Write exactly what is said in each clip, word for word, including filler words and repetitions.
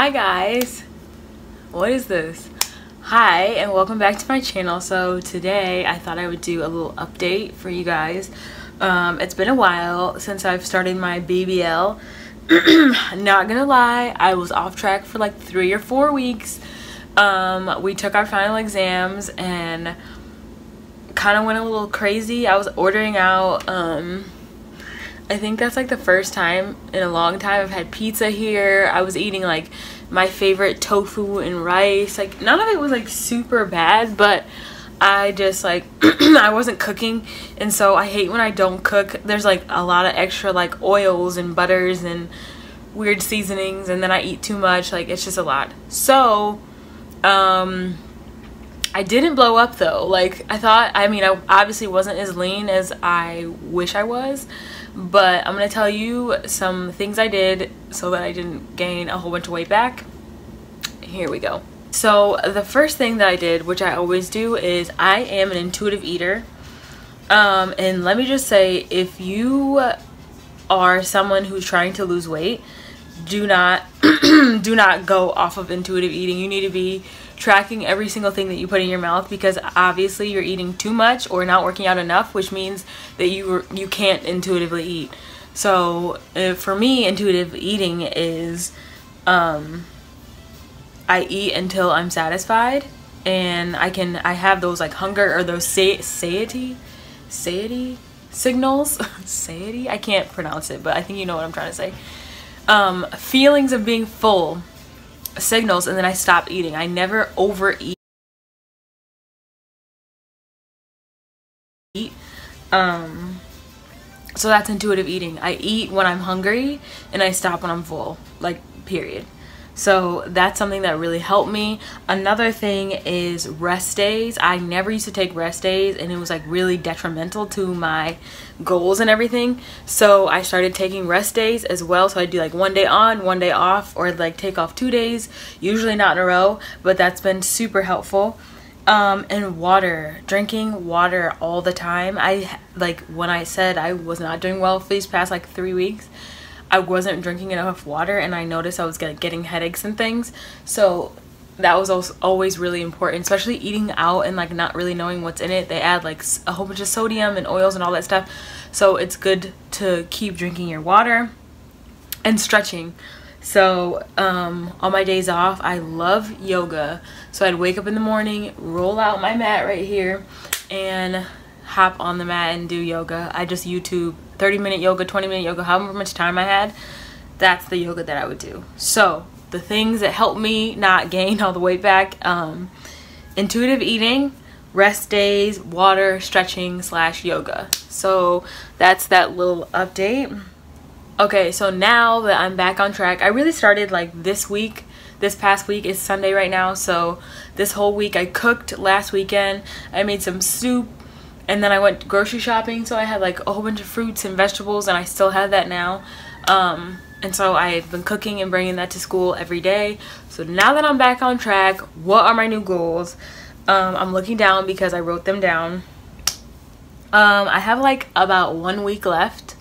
Hi guys, what is this? Hi and welcome back to my channel. So today I thought I would do a little update for you guys. Um, it's been a while since I've started my B B L. Not gonna lie, I was off track for like three or four weeks. Um, we took our final exams and kind of went a little crazy. I was ordering out. Um, I think that's like the first time in a long time I've had pizza here. I was eating like my favorite tofu and rice. Like none of it was like super bad, but I just like I wasn't cooking, and so I hate when I don't cook. There's like a lot of extra like oils and butters and weird seasonings, and then I eat too much. Like it's just a lot. So um I didn't blow up though. Like I thought, I mean, I obviously wasn't as lean as I wish I was, but I'm gonna tell you some things I did so that I didn't gain a whole bunch of weight back. Here we go. So the first thing that I did, which I always do, is I am an intuitive eater. Um, and let me just say, if you are someone who's trying to lose weight, do not do not go off of intuitive eating. You need to be tracking every single thing that you put in your mouth, because obviously you're eating too much or not working out enough, which means that you you can't intuitively eat. So uh, for me, intuitive eating is um, I eat until I'm satisfied, and I can I have those like hunger or those sa satiety satiety signals satiety. I can't pronounce it, but I think you know what I'm trying to say. Um, feelings of being full signals, and then I stop eating. I never overeat. Um, so that's intuitive eating. I eat when I'm hungry and I stop when I'm full, like period. So that's something that really helped me. Another thing is rest days. I never used to take rest days, and it was like really detrimental to my goals and everything. So I started taking rest days as well. So I do like one day on, one day off, or like take off two days, usually not in a row, but that's been super helpful. Um, and water, drinking water all the time. I like when I said I was not doing well for these past like three weeks, I wasn't drinking enough water, and I noticed I was getting headaches and things. So that was always really important, especially eating out and like not really knowing what's in it. They add like a whole bunch of sodium and oils and all that stuff. So it's good to keep drinking your water. And stretching. So um, on my days off, I love yoga. So I'd wake up in the morning, roll out my mat right here, and hop on the mat and do yoga. I just YouTube thirty minute yoga, twenty minute yoga, however much time I had, that's the yoga that I would do. So the things that helped me not gain all the weight back, um, intuitive eating, rest days, water, stretching slash yoga. So that's that little update. Okay, so now that I'm back on track, I really started like this week. This past week is Sunday right now, so this whole week I cooked last weekend. I made some soup. And then I went grocery shopping, so I had like a whole bunch of fruits and vegetables, and I still have that now. Um, and so I've been cooking and bringing that to school every day. So now that I'm back on track, what are my new goals? Um, I'm looking down because I wrote them down. Um, I have like about one week left,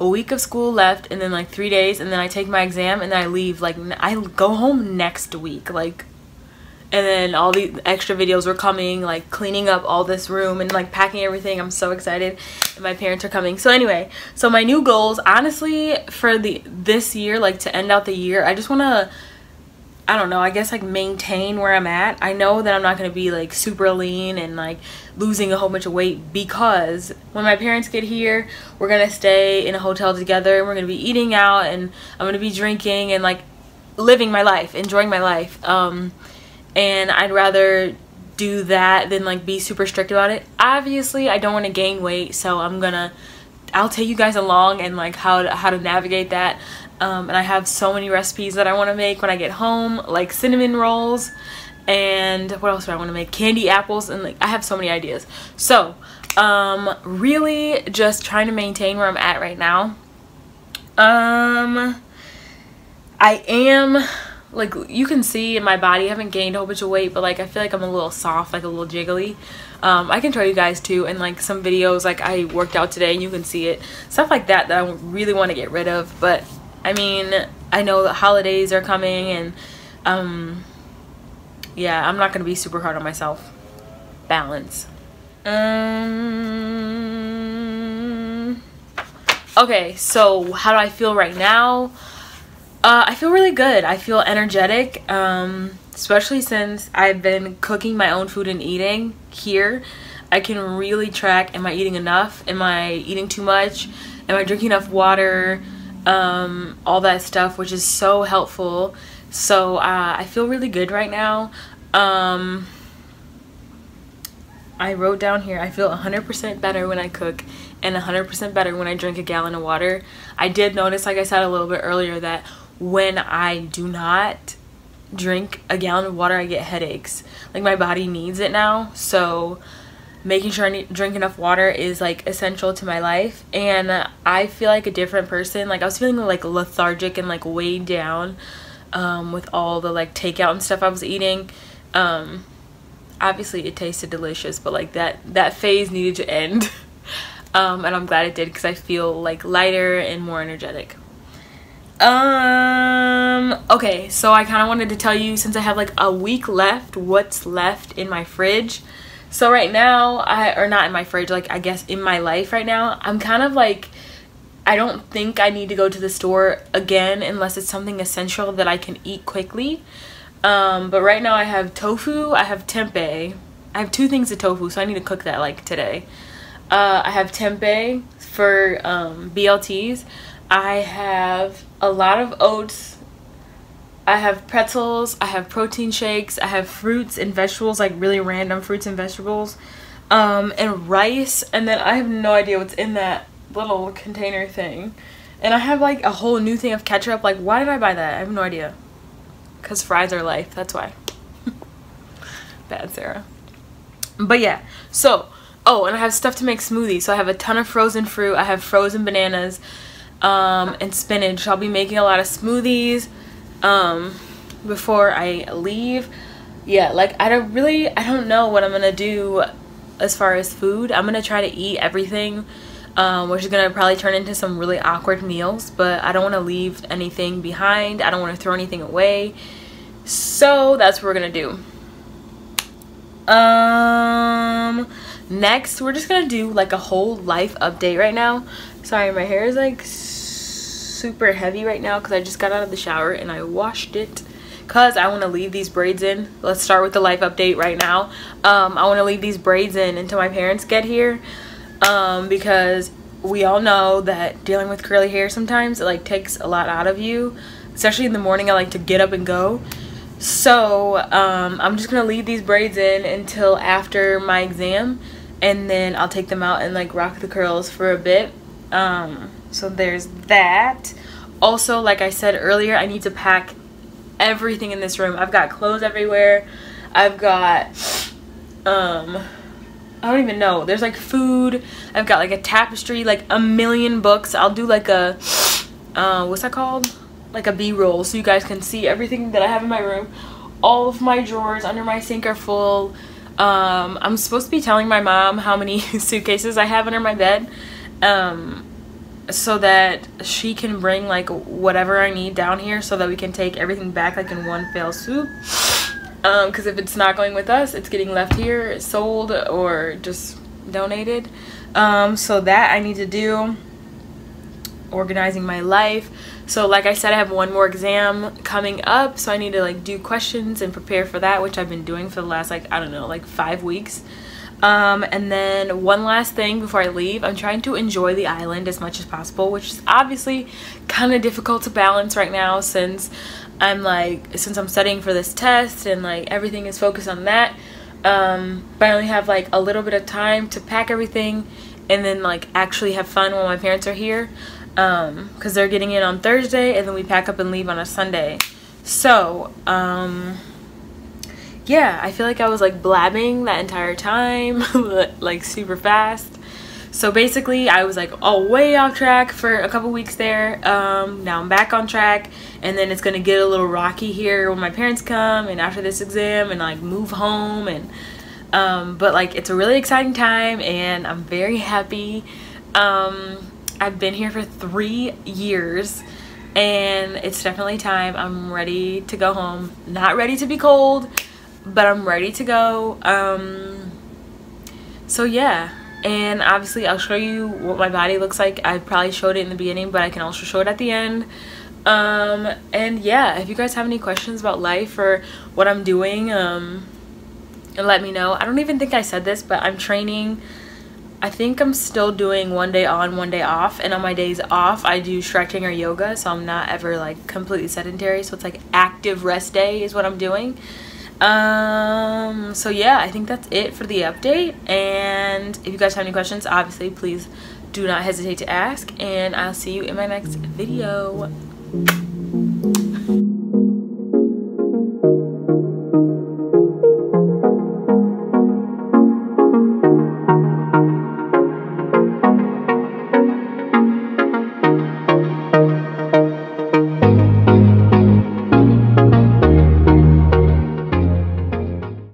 a week of school left, and then like three days, and then I take my exam, and then I leave. Like I go home next week, like. And then all the extra videos were coming, like cleaning up all this room and like packing everything. I'm so excited, and my parents are coming. So anyway, so my new goals, honestly, for the this year, like to end out the year, I just want to, I don't know, I guess like maintain where I'm at. I know that I'm not going to be like super lean and like losing a whole bunch of weight, because when my parents get here, we're going to stay in a hotel together, and we're going to be eating out, and I'm going to be drinking and like living my life, enjoying my life. Um... And I'd rather do that than like be super strict about it. Obviously, I don't want to gain weight, so I'm gonna, I'll take you guys along and like how to, how to navigate that. Um, and I have so many recipes that I want to make when I get home, like cinnamon rolls, and what else do I want to make? Candy apples, and like I have so many ideas. So, um, really just trying to maintain where I'm at right now. Um, I am. Like you can see in my body, I haven't gained a whole bunch of weight, but like I feel like I'm a little soft, like a little jiggly. Um, I can show you guys too, and like some videos, like I worked out today and you can see it. Stuff like that that I really want to get rid of, but I mean, I know the holidays are coming, and um yeah, I'm not gonna be super hard on myself. Balance. Um okay, so how do I feel right now? uh I feel really good. I feel energetic, um especially since I've been cooking my own food and eating here. I can really track, am I eating enough, am I eating too much, am I drinking enough water, um all that stuff, which is so helpful. So uh, I feel really good right now. um I wrote down here, I feel one hundred percent better when I cook and one hundred percent better when I drink a gallon of water. I did notice, like I said a little bit earlier, that when I do not drink a gallon of water, I get headaches. Like, my body needs it now, so making sure I drink enough water is like essential to my life. And I feel like a different person. Like, I was feeling like lethargic and like weighed down um, with all the like takeout and stuff I was eating. Um, obviously it tasted delicious, but like that that phase needed to end. Um, and I'm glad it did, because I feel like lighter and more energetic. Um okay, so I kind of wanted to tell you, since I have like a week left, what's left in my fridge. So right now, I or not in my fridge, like I guess in my life right now, I'm kind of like, I don't think I need to go to the store again unless it's something essential that I can eat quickly. Um, but right now I have tofu, I have tempeh. I have two things of tofu, so I need to cook that like today. Uh, I have tempeh for um, B L Ts. I have a lot of oats. I have pretzels, I have protein shakes, I have fruits and vegetables, like really random fruits and vegetables, um, and rice, and then I have no idea what's in that little container thing. And I have like a whole new thing of ketchup. Like, why did I buy that? I have no idea. Because fries are life, that's why. Bad Sarah. But yeah, so, oh, and I have stuff to make smoothies. So I have a ton of frozen fruit, I have frozen bananas, um, and spinach. I'll be making a lot of smoothies um before I leave. Yeah, like I don't really I don't know what I'm gonna do as far as food. I'm gonna try to eat everything, um which is gonna probably turn into some really awkward meals, but I don't want to leave anything behind. I don't want to throw anything away, so that's what we're gonna do. Um next, we're just gonna do like a whole life update right now. Sorry, my hair is like so super heavy right now because I just got out of the shower and I washed it because I want to leave these braids in. Let's start with the life update right now. um I want to leave these braids in until my parents get here, um because we all know that dealing with curly hair sometimes it like takes a lot out of you, especially in the morning. I like to get up and go, so um I'm just gonna leave these braids in until after my exam, and then I'll take them out and like rock the curls for a bit. um So there's that. Also, like I said earlier, I need to pack everything in this room. I've got clothes everywhere. I've got, um, I don't even know. There's like food. I've got like a tapestry, like a million books. I'll do like a, uh, what's that called? Like a B-roll, so you guys can see everything that I have in my room. All of my drawers under my sink are full. Um, I'm supposed to be telling my mom how many suitcases I have under my bed. Um... so that she can bring like whatever I need down here so that we can take everything back like in one fell swoop, um because if it's not going with us, it's getting left here, sold, or just donated. Um so that I need to do. Organizing my life. So like I said, I have one more exam coming up, so I need to like do questions and prepare for that, which I've been doing for the last like I don't know like five weeks. Um, and then one last thing before I leave, I'm trying to enjoy the island as much as possible, which is obviously kind of difficult to balance right now since I'm like since I'm studying for this test and like everything is focused on that. Um, but I only have like a little bit of time to pack everything and then like actually have fun while my parents are here, um, because they're getting in on Thursday and then we pack up and leave on a Sunday. So um yeah, I feel like I was like blabbing that entire time, like super fast. So basically I was like all way off track for a couple weeks there. Um, now I'm back on track, and then it's gonna get a little rocky here when my parents come and after this exam and like move home. And um, but like it's a really exciting time and I'm very happy. Um, I've been here for three years. and it's definitely time. I'm ready to go home. Not ready to be cold, but I'm ready to go. Um, so yeah, and obviously I'll show you what my body looks like. I probably showed it in the beginning, but I can also show it at the end. Um, and yeah, if you guys have any questions about life or what I'm doing, um, let me know. I don't even think I said this, but I'm training. I think I'm still doing one day on, one day off, and on my days off I do stretching or yoga, so I'm not ever like completely sedentary. So it's like active rest day is what I'm doing. Um so yeah, I think that's it for the update, and if you guys have any questions, obviously please do not hesitate to ask, and I'll see you in my next video.